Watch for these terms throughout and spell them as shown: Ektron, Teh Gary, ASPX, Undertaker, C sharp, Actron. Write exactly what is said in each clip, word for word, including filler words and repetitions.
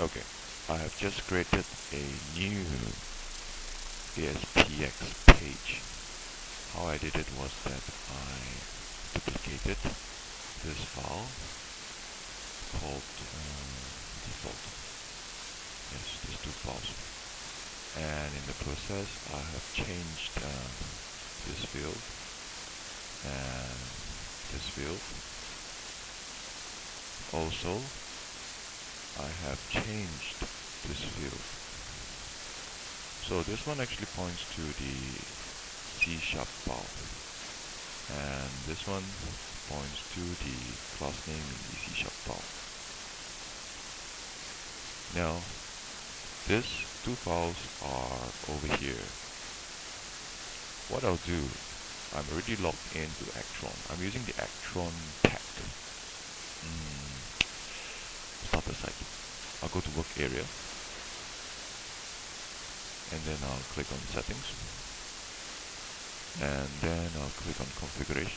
Okay, I have just created a new A S P X page. How I did it was that I duplicated this file called um, default. Yes, these two files. And in the process, I have changed um, this field and this field. Also, I have changed this field. So this one actually points to the C sharp file, and this one points to the class name in the C sharp file. Now, these two files are over here. What I'll do, I'm already logged into Actron. I'm using the Actron tag. Mm. Stop a second. I'll go to work area, and then I'll click on settings, and then I'll click on configuration.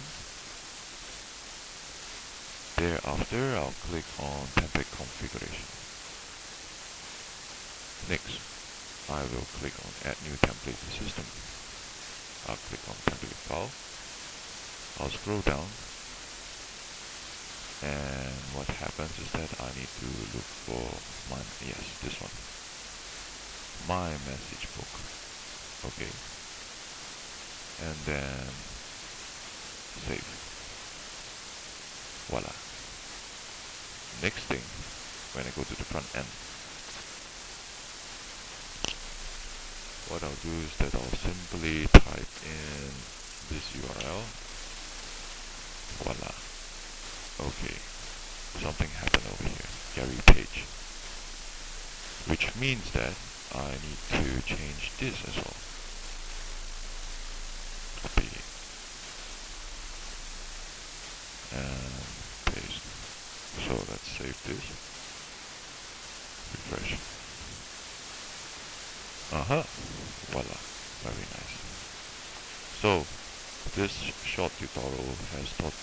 Thereafter, I'll click on template configuration. Next, I will click on add new template to system. I'll click on template file. I'll scroll down, and what happens is that I need to look for my, yes, this one, my message book. Okay, and then save. Voila. Next thing, when I go to the front end, what I'll do is that I'll simply type in this U R L. Voila. Okay, something happened over here, Gary Page, which means that I need to change this as well. Copy and paste. So let's save this. Refresh. Aha! Uh-huh. Voila, very nice. So this short tutorial has taught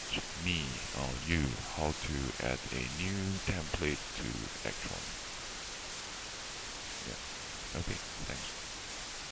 me, or you, how to add a new template to Ektron. Yeah. Okay, thanks.